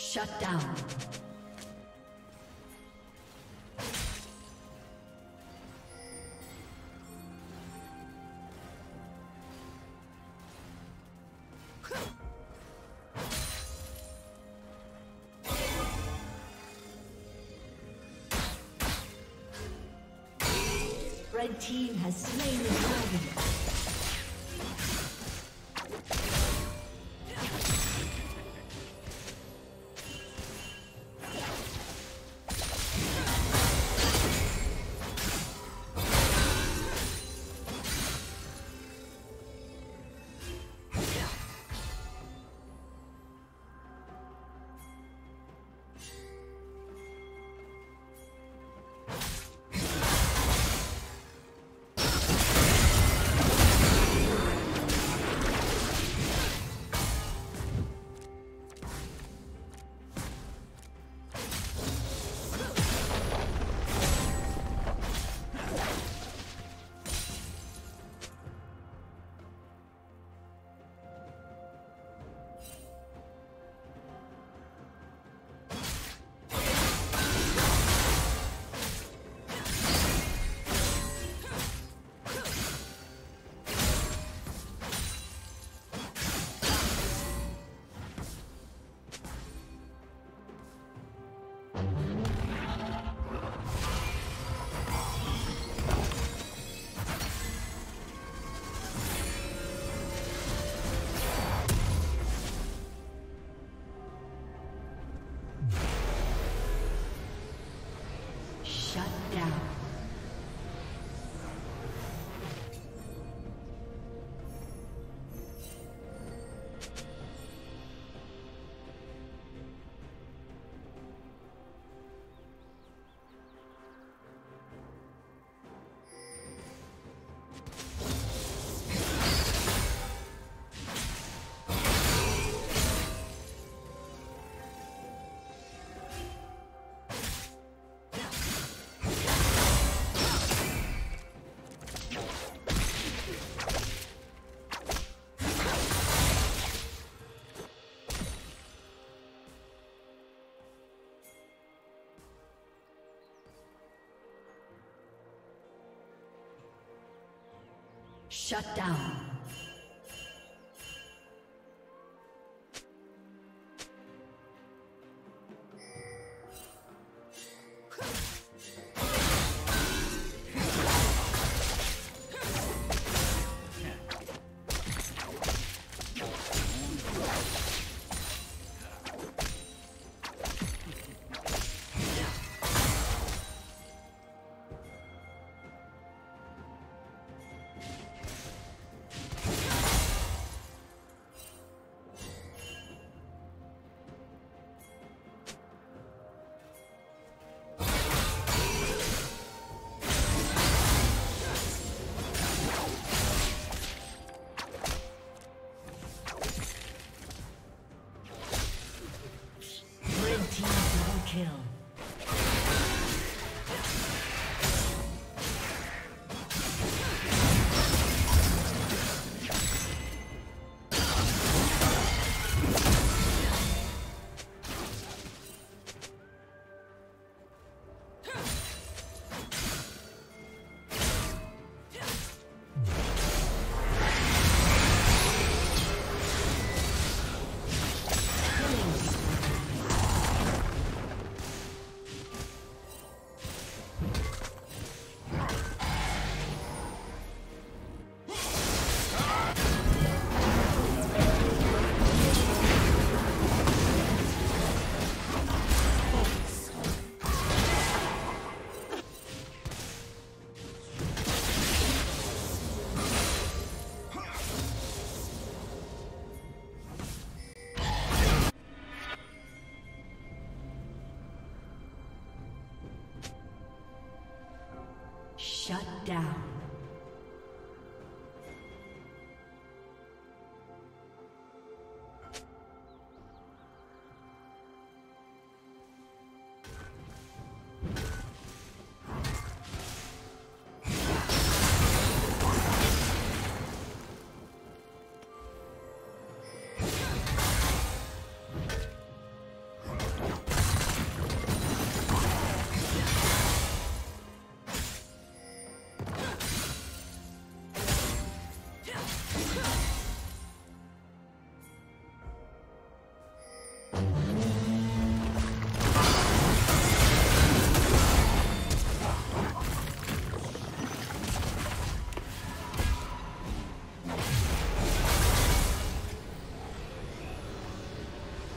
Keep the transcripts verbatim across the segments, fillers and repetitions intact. Shut down. Red team has slain the dragon. Shut down. Shut down.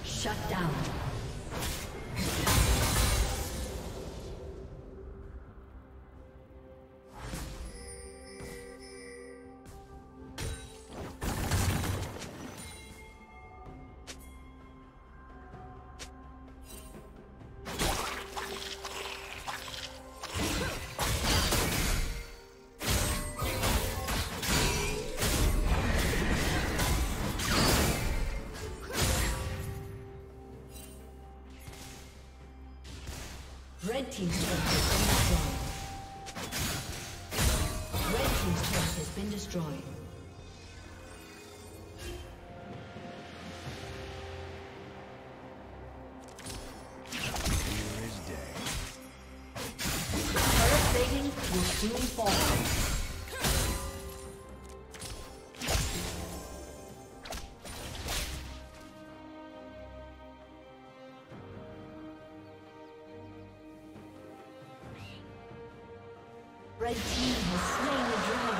Shut down. Red team's turret has been destroyed. Red team's turret has been destroyed. Here is day. Turret plating will soon fall. Red team has slain the dragon.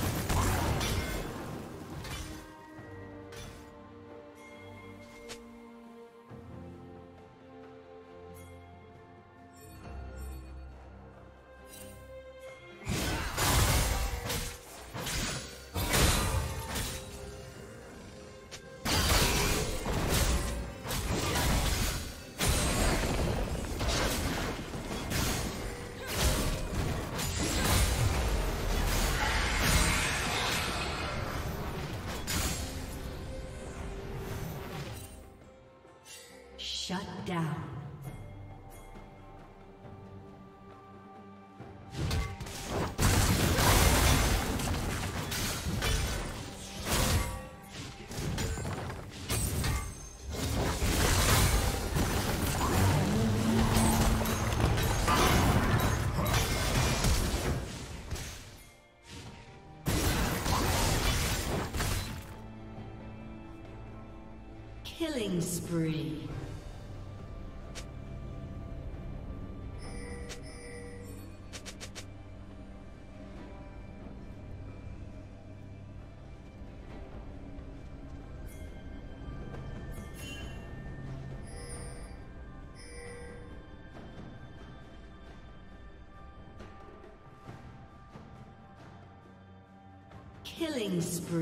Shut down. Killing spree. Killing spree.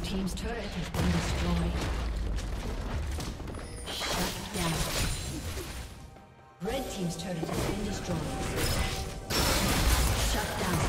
Blue team's turret has been destroyed. Shut down. Red team's turret has been destroyed. Shut down.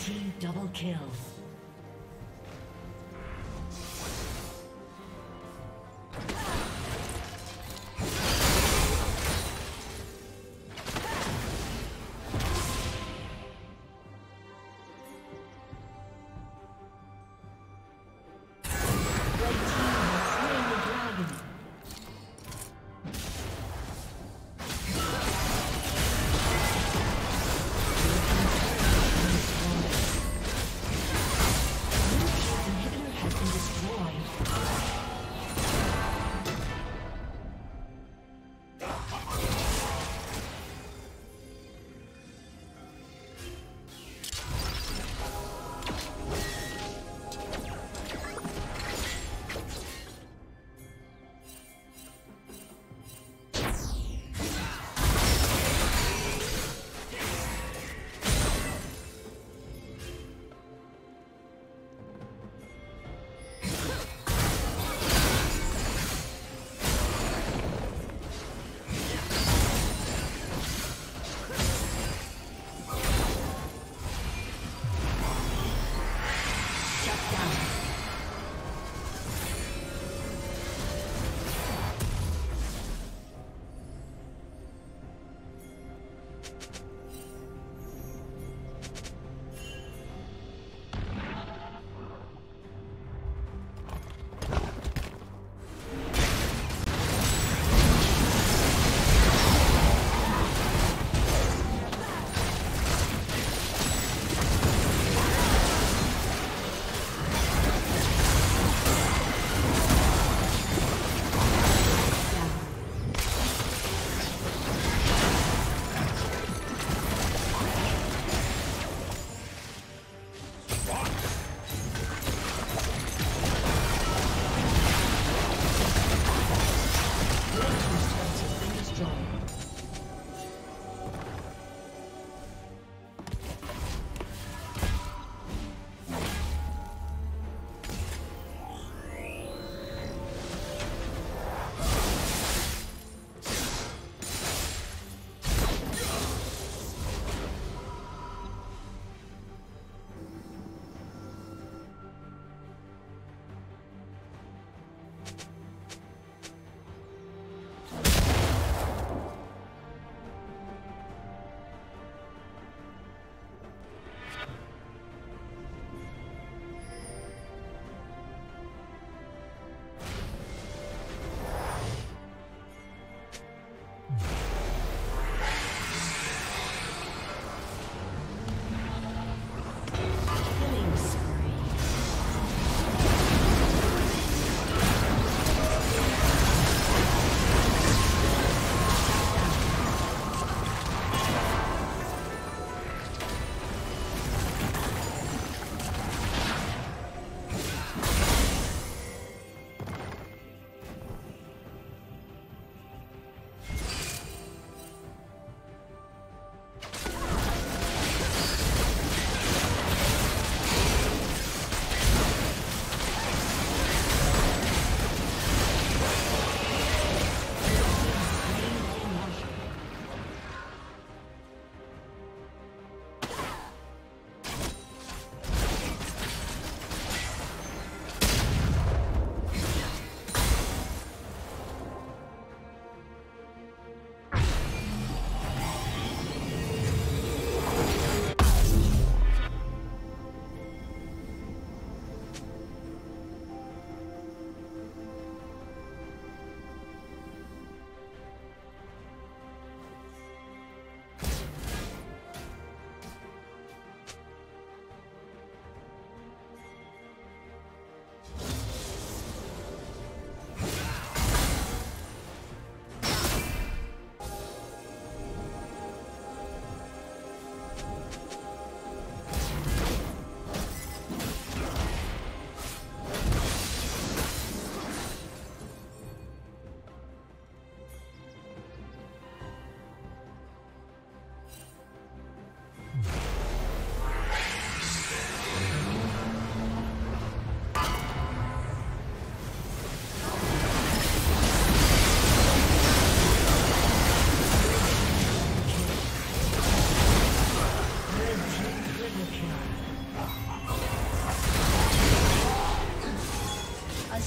Team double kill.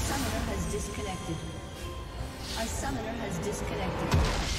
summoner has disconnected. A summoner has disconnected.